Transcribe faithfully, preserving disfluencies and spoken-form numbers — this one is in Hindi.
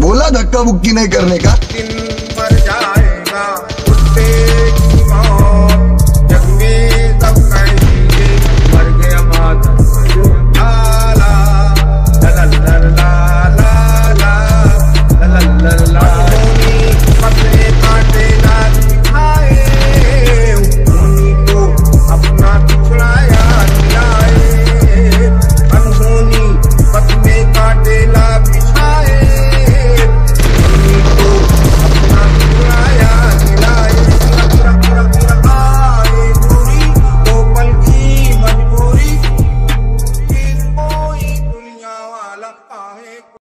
बोला धक्का बुक्की नहीं करने का। दिन भर जाएगा कुत्ते